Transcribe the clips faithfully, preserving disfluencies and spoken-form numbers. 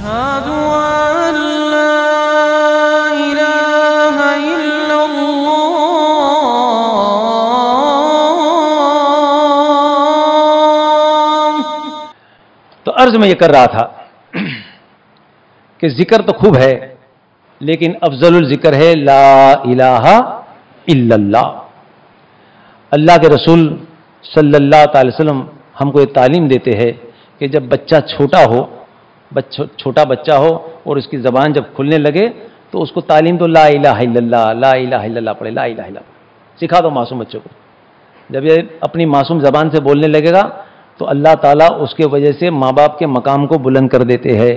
أشهد أن لا إله إلا الله। तो अर्ज में ये कर रहा था कि जिक्र तो खूब है लेकिन अफजलुल जिक्र है ला इलाहा इल्लल्लाह। अल्लाह के रसूल सल्लल्लाहु अलैहि वसल्लम हमको ये तालीम देते हैं कि जब बच्चा छोटा हो, बच्चो छोटा बच्चा हो और उसकी ज़बान जब खुलने लगे तो उसको तालीम दो ला इलाहा इल्लल्लाह, ला इलाहा इल्लल्लाह पढ़े, ला इलाहा इल्लल्लाह सिखा दो मासूम बच्चों को। जब ये अपनी मासूम ज़बान से बोलने लगेगा तो अल्लाह ताला उसके वजह से माँ बाप के मकाम को बुलंद कर देते हैं,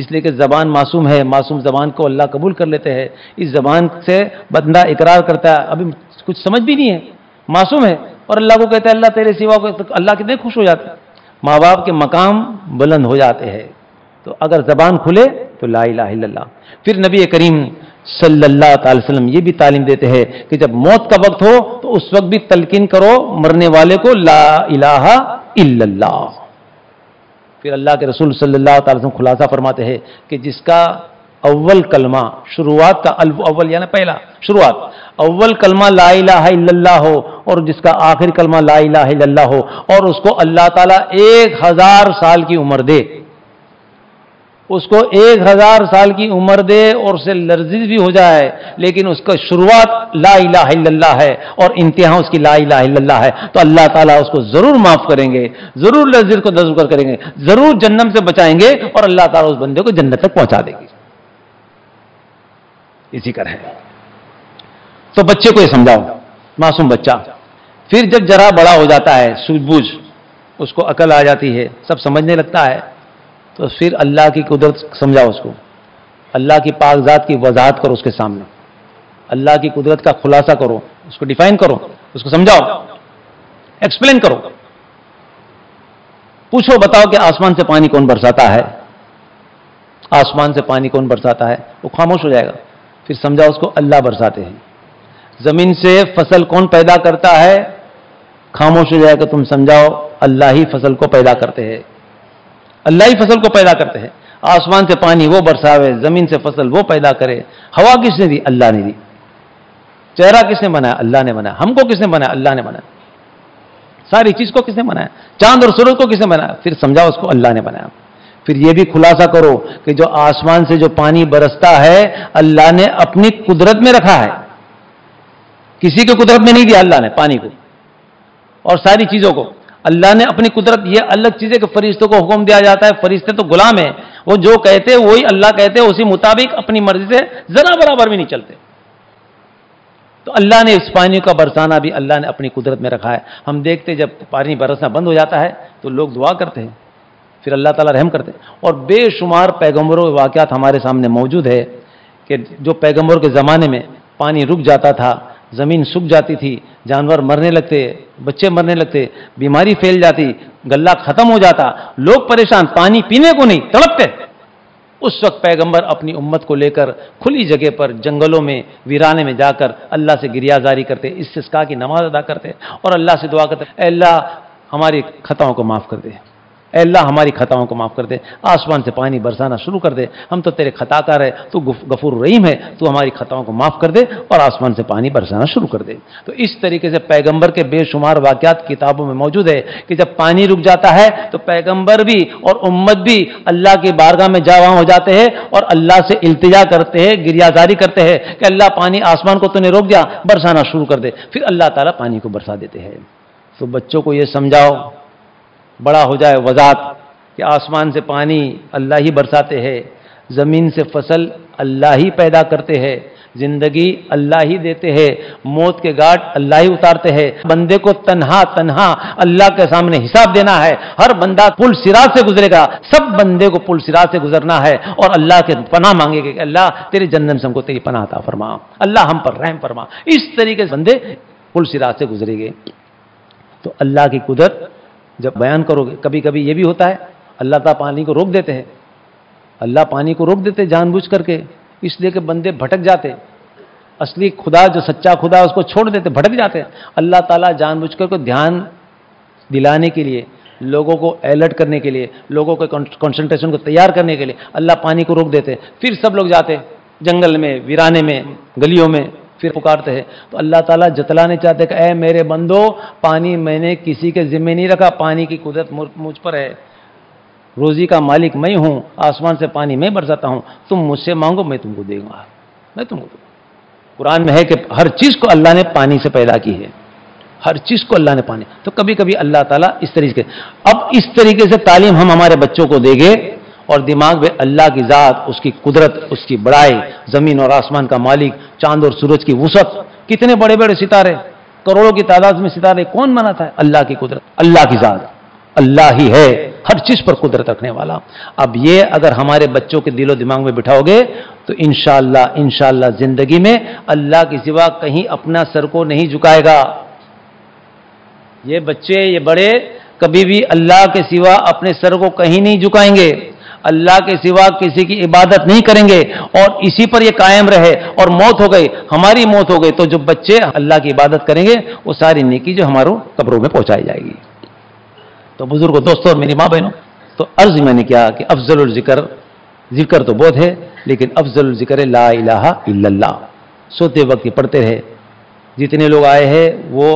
इसलिए कि ज़बान मासूम है, मासूम ज़बान को अल्लाह कबूल कर लेते हैं। इस ज़बान से बंदा इकरार करता है, अभी कुछ समझ भी नहीं है, मासूम है और अल्लाह को कहता है अल्लाह तेरे सिवा को, तो अल्लाह कितने खुश हो जाते हैं, माँ बाप के मकाम बुलंद हो जाते हैं। तो अगर ज़बान खुले तो ला इलाहा इल्लल्लाह। फिर नबी करीम सल्लल्लाहु अलैहि वसल्लम ये भी तालीम देते हैं कि जब मौत का वक्त हो तो उस वक्त भी तलकीन करो मरने वाले को ला इलाहा इल्लल्लाह। फिर अल्लाह के रसूल सल्लल्लाहु अलैहि वसल्लम खुलासा फरमाते हैं कि जिसका अव्वल कलमा, शुरुआत का अल्फ अव्वल यानी पहला शुरुआत, अव्वल कलमा ला इलाहा इल्लल्लाह हो और जिसका आखिर कलमा ला इलाहा इल्लल्लाह हो और उसको अल्लाह ताला एक हज़ार साल की उम्र दे, उसको एक हज़ार साल की उम्र दे और उसे लर्जिश भी हो जाए, लेकिन उसका शुरुआत ला इलाहा इल्लल्लाह है और इंतहा उसकी ला इलाहा इल्लल्लाह है, तो अल्लाह ताला उसको ज़रूर माफ़ करेंगे, ज़रूर लर्जिश को दर्ज करेंगे, ज़रूर जहन्नम से बचाएंगे और अल्लाह ताला उस बंदे को जन्नत तक पहुँचा देंगे। इसी कर है तो बच्चे को ये समझाओ, मासूम बच्चा फिर जब जरा बड़ा हो जाता है, सूझबूझ उसको अकल आ जाती है, सब समझने लगता है, तो फिर अल्लाह की कुदरत समझाओ उसको, अल्लाह की पाक जात की वजाहत करो उसके सामने, अल्लाह की कुदरत का खुलासा करो, उसको डिफाइन करो, उसको समझाओ, एक्सप्लेन करो, पूछो बताओ कि आसमान से पानी कौन बरसाता है, आसमान से पानी कौन बरसाता है, वो खामोश हो जाएगा। फिर समझा उसको अल्लाह बरसाते हैं। ज़मीन से फसल कौन पैदा करता है, खामोश हो जाएगा, तुम समझाओ अल्लाह ही फसल को पैदा करते हैं, अल्लाह ही फसल को पैदा करते हैं। आसमान से पानी वो बरसावे, ज़मीन से फसल वो पैदा करे। हवा किसने दी? अल्लाह ने दी। चेहरा किसने बनाया? अल्लाह ने बनाया। हमको किसने बनाया? अल्लाह ने बनाया। सारी चीज़ को किसने बनाया? चांद और सूरज को किसने बनाया? फिर समझाओ उसको अल्लाह ने बनाया। फिर यह भी खुलासा करो कि जो आसमान से जो पानी बरसता है अल्लाह ने अपनी कुदरत में रखा है, किसी की कुदरत में नहीं दिया अल्लाह ने पानी को, और सारी चीज़ों को अल्लाह ने अपनी कुदरत। ये अलग चीज़ें कि फरिश्तों को हुक्म दिया जाता है, फरिश्ते तो गुलाम हैं, वो जो कहते हैं वही अल्लाह कहते हैं, उसी मुताबिक अपनी मर्जी से ज़रा बराबर भी नहीं चलते। तो अल्लाह ने इस पानी का बरसाना भी अल्लाह ने अपनी कुदरत में रखा है। हम देखते जब पानी बरसना बंद हो जाता है तो लोग दुआ करते हैं, फिर अल्लाह ताला रहम करते हैं। और बेशुमार पैगम्बरों के वाक़यात हमारे सामने मौजूद है कि जो पैगम्बरों के ज़माने में पानी रुक जाता था, ज़मीन सूख जाती थी, जानवर मरने लगते, बच्चे मरने लगते, बीमारी फैल जाती, गल्ला ख़त्म हो जाता, लोग परेशान, पानी पीने को नहीं, तड़पते। उस वक्त पैगम्बर अपनी उम्मत को लेकर खुली जगह पर, जंगलों में, वीराने में जाकर अल्लाह से गिरियाजारी करते, इस्तिस्का की नमाज अदा करते और अल्लाह से दुआ करते, अल्लाह हमारी खताओं को माफ़ कर दे, अल्लाह हमारी खताओं को माफ़ कर दे, आसमान से पानी बरसाना शुरू कर दे, हम तो तेरे खताकार है, तू गफूर रहीम है, तू हमारी खताओं को माफ़ कर दे और आसमान से पानी बरसाना शुरू कर दे। तो इस तरीके से पैगंबर के बेशुमार वाक़यात किताबों में मौजूद है कि जब पानी रुक जाता है तो पैगंबर भी और उम्मत भी अल्लाह की बारगाह में जा वहाँ हो जाते हैं और अल्लाह से इल्तिजा करते हैं, गिरियाजारी करते हैं कि अल्लाह पानी, आसमान को तूने रोक दिया, बरसाना शुरू कर दे। फिर अल्लाह ताला पानी को बरसा देते हैं। तो बच्चों को ये समझाओ, बड़ा हो जाए वजात कि आसमान से पानी अल्लाह ही बरसाते हैं, ज़मीन से फसल अल्लाह ही पैदा करते हैं, ज़िंदगी अल्लाह ही देते हैं, मौत के घाट अल्लाह ही उतारते हैं। बंदे को तन्हा तन्हा अल्लाह के सामने हिसाब देना है। हर बंदा पुल सिरात से गुजरेगा, सब बंदे को पुल सिरात से गुजरना है और अल्लाह के पनाह मांगेगा कि अल्लाह तेरे जन्नत से हमको तेरी पनाह अता फरमा, अल्लाह हम पर रहम फरमा। इस तरीके से बंदे पुल सिरात से गुजरेंगे। तो अल्लाह की कुदरत जब बयान करोगे, कभी कभी ये भी होता है अल्लाह ताला पानी को रोक देते हैं, अल्लाह पानी को रोक देते हैं जानबूझ करके, इसलिए कि बंदे भटक जाते, असली खुदा जो सच्चा खुदा उसको छोड़ देते, भटक जाते। अल्लाह ताला जानबूझ करके ध्यान दिलाने के लिए लोगों को अलर्ट करने के लिए, लोगों के कंसंट्रेशन को तैयार करने के लिए अल्लाह पानी को रोक देते, फिर सब लोग जाते जंगल में, वीराने में, गलियों में, फिर पुकारते हैं। तो अल्लाह ताला जतलाने चाहते कि ऐ मेरे बंदो, पानी मैंने किसी के ज़िम्मे नहीं रखा, पानी की कुदरत मुझ पर है, रोज़ी का मालिक मैं हूँ, आसमान से पानी मैं बरसाता हूँ, तुम मुझसे मांगो मैं तुमको देगा, मैं तुमको दूँगा। कुरान में है कि हर चीज़ को अल्लाह ने पानी से पैदा की है, हर चीज़ को अल्लाह ने पानी। तो कभी कभी अल्लाह ताला इस तरीके से, अब इस तरीके से तालीम हम हमारे बच्चों को देंगे और दिमाग में अल्लाह की ज़ात, उसकी कुदरत, उसकी बड़ाई, ज़मीन और आसमान का मालिक, चांद और सूरज की वुसअत, कितने बड़े बड़े सितारे, करोड़ों की तादाद में सितारे, कौन बनाता है? अल्लाह की कुदरत, अल्लाह की ज़ात, अल्लाह ही है हर चीज़ पर कुदरत रखने वाला। अब ये अगर हमारे बच्चों के दिलो दिमाग में बिठाओगे तो इंशाअल्लाह इंशाअल्लाह ज़िंदगी में अल्लाह के सिवा कहीं अपना सर को नहीं झुकाएगा। ये बच्चे, ये बड़े कभी भी अल्लाह के सिवा अपने सर को कहीं नहीं झुकाएंगे, अल्लाह के सिवा किसी की इबादत नहीं करेंगे और इसी पर ये कायम रहे और मौत हो गई, हमारी मौत हो गई, तो जो बच्चे अल्लाह की इबादत करेंगे वो सारी नेकी जो हमारों कब्रों में पहुँचाई जाएगी। तो बुजुर्गों, दोस्तों और मेरी माँ बहनों, तो अर्ज़ मैंने किया कि अफजल ज़िक्र, ज़िक्र तो बहुत है लेकिन अफजल ज़िक्र है ला इलाहा इल्लल्लाह। सोते वक्त पढ़ते रहे, जितने लोग आए हैं वो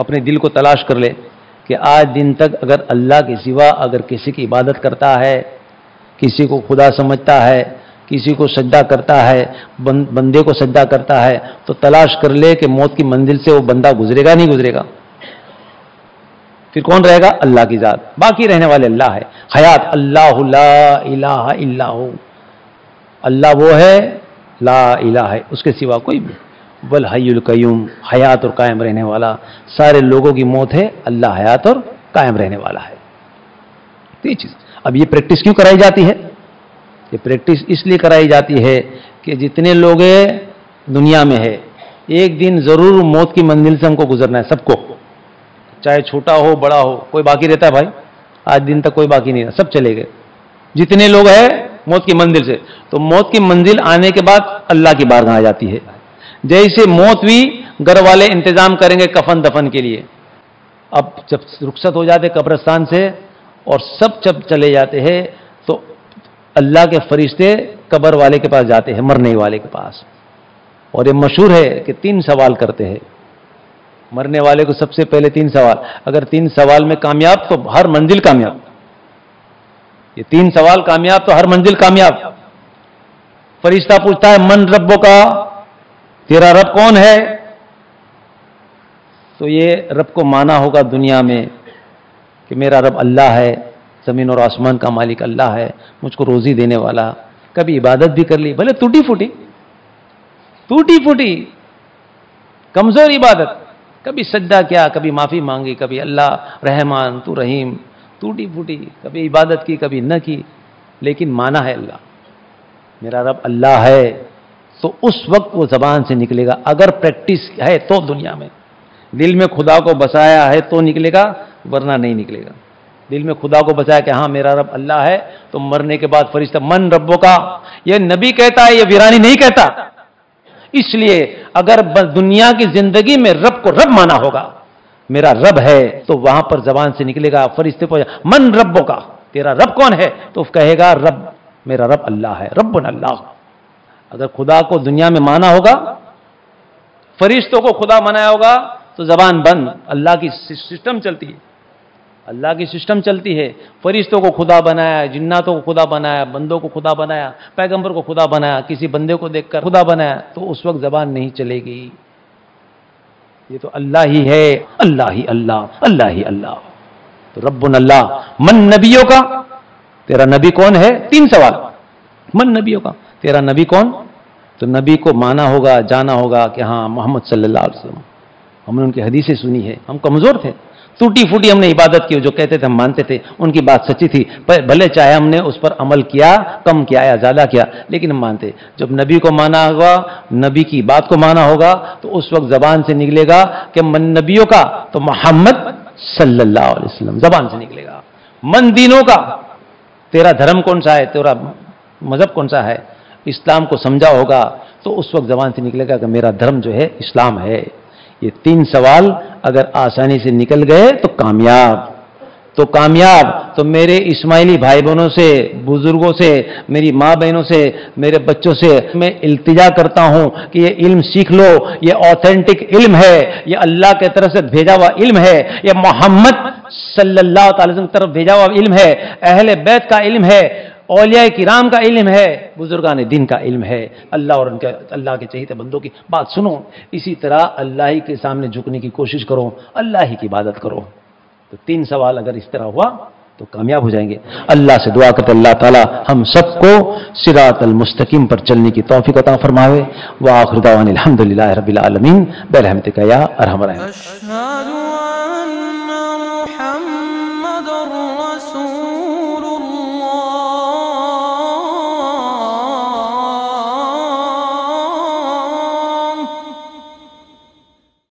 अपने दिल को तलाश कर ले कि आज दिन तक अगर अल्लाह के सिवा अगर किसी की इबादत करता है, किसी को खुदा समझता है, किसी को सज्दा करता है, बं, बंदे को सज्दा करता है, तो तलाश कर ले कि मौत की मंजिल से वो बंदा गुजरेगा नहीं गुजरेगा, फिर कौन रहेगा? अल्लाह की ज़ात, बाकी रहने वाले अल्लाह है। हयात अल्लाहु ला इलाहा इल्ला हु, अल्लाह वो है, ला इलाहा है, उसके सिवा कोई भी। वल हय्युल कय्यूम, हयात और कायम रहने वाला, सारे लोगों की मौत है, अल्लाह हयात और कायम रहने वाला है। तो ये चीज़, अब ये प्रैक्टिस क्यों कराई जाती है? ये प्रैक्टिस इसलिए कराई जाती है कि जितने लोग दुनिया में है, एक दिन ज़रूर मौत की मंजिल से हमको गुजरना है, सबको, चाहे छोटा हो बड़ा हो, कोई बाकी रहता है? भाई आज दिन तक कोई बाकी नहीं रहा, सब चले गए जितने लोग हैं मौत की मंजिल से। तो मौत की मंजिल आने के बाद अल्लाह की बारगाह आ जाती है। जैसे मौत भी, घर वाले इंतज़ाम करेंगे कफन दफन के लिए। अब जब रुखसत हो जाते कब्रिस्तान से और सब जब चले जाते हैं तो अल्लाह के फरिश्ते कब्र वाले के पास जाते हैं, मरने वाले के पास, और ये मशहूर है कि तीन सवाल करते हैं मरने वाले को। सबसे पहले तीन सवाल, अगर तीन सवाल में कामयाब तो हर मंजिल कामयाब। ये तीन सवाल कामयाब तो हर मंजिल कामयाब। फरिश्ता पूछता है मन रब्बो का, तेरा रब कौन है? तो ये रब को माना होगा दुनिया में कि मेरा रब अल्लाह है, ज़मीन और आसमान का मालिक अल्लाह है, मुझको रोज़ी देने वाला, कभी इबादत भी कर ली, भले टूटी फूटी टूटी फूटी कमज़ोर इबादत, कभी सज्दा किया, कभी माफ़ी मांगी, कभी अल्लाह रहमान तू रहीम, टूटी फूटी, कभी इबादत की कभी न की, लेकिन माना है अल्लाह, मेरा रब अल्लाह है। तो उस वक्त वो ज़बान से निकलेगा, अगर प्रैक्टिस है तो दुनिया में, दिल में खुदा को बसाया है तो निकलेगा, वरना नहीं निकलेगा। दिल में खुदा को बसाया कि हाँ मेरा रब अल्लाह है, तो मरने के बाद फरिश्ता मन रब्बो का, यह नबी कहता है, यह वीरानी नहीं कहता। इसलिए अगर दुनिया की जिंदगी में रब को रब माना होगा, मेरा रब है, तो वहां पर जबान से निकलेगा, फरिश्ते को मन रब्बो का, तेरा रब कौन है? तो कहेगा रब, मेरा रब अल्लाह है, रब्बुन अल्लाह। अगर खुदा को दुनिया में माना होगा, फरिश्तों को खुदा माना होगा, तो जबान बंद, अल्लाह की सिस्टम चलती है, अल्लाह की सिस्टम चलती है। फरिश्तों को खुदा बनाया, जिन्नातों को खुदा बनाया, बंदों को खुदा बनाया, पैगंबर को खुदा बनाया, किसी बंदे को देखकर खुदा बनाया, तो उस वक्त ज़बान नहीं चलेगी। ये तो अल्लाह ही है, अल्लाह ही अल्लाह, अल्लाह ही अल्लाह, तो रब्बुन अल्लाह। मन नबियों का, तेरा नबी कौन है? तीन सवाल, मन नबियों का, तेरा नबी कौन? तो नबी को माना होगा, जाना होगा कि हाँ मोहम्मद सल्लल्लाहु अलैहि वसल्लम, हमने उनकी हदीसें सुनी है, हम कमज़ोर थे, टूटी फूटी हमने इबादत की, जो कहते थे हम मानते थे, उनकी बात सच्ची थी, पर भले चाहे हमने उस पर अमल किया, कम किया या ज़्यादा किया, लेकिन हम मानते। जब नबी को माना होगा, नबी की बात को माना होगा, तो उस वक्त ज़बान से निकलेगा कि मन नबियों का, तो मोहम्मद सल्लल्लाहु अलैहि वसल्लम ज़बान से निकलेगा। मन दीनों का, तेरा धर्म कौन सा है, तेरा मज़हब कौन सा है, इस्लाम को समझा होगा, तो उस वक्त ज़बान से निकलेगा कि मेरा धर्म जो है इस्लाम है। ये तीन सवाल अगर आसानी से निकल गए तो कामयाब, तो कामयाब, तो मेरे इस्माइली भाई बहनों से, बुज़ुर्गों से, मेरी माँ बहनों से, मेरे बच्चों से मैं इल्तिजा करता हूँ कि ये इल्म सीख लो। ये ऑथेंटिक इल्म है, ये अल्लाह के तरफ से भेजा हुआ इल्म है, ये मोहम्मद सल्लल्लाहु अलैहि वसल्लम की तरफ भेजा हुआ इल्म है, अहले बैत का इल्म है, औलिया किराम का इल्म है, बुजुर्गान दिन का इल्म है। अल्लाह और उनके अल्लाह के चहेते बंदों की बात सुनो, इसी तरह अल्लाह ही के सामने झुकने की कोशिश करो, अल्लाह ही की इबादत करो। तो तीन सवाल अगर इस तरह हुआ तो कामयाब हो जाएंगे। अल्लाह से दुआ करते अल्लाह ताला हम सबको सिरातल मुस्तकीम पर चलने की तौफीक अता फरमावे। व आखिर दावाना अल्हम्दुलिल्लाह रब्बिल आलमीन। बिरहमतिका या अरहमर रहीम।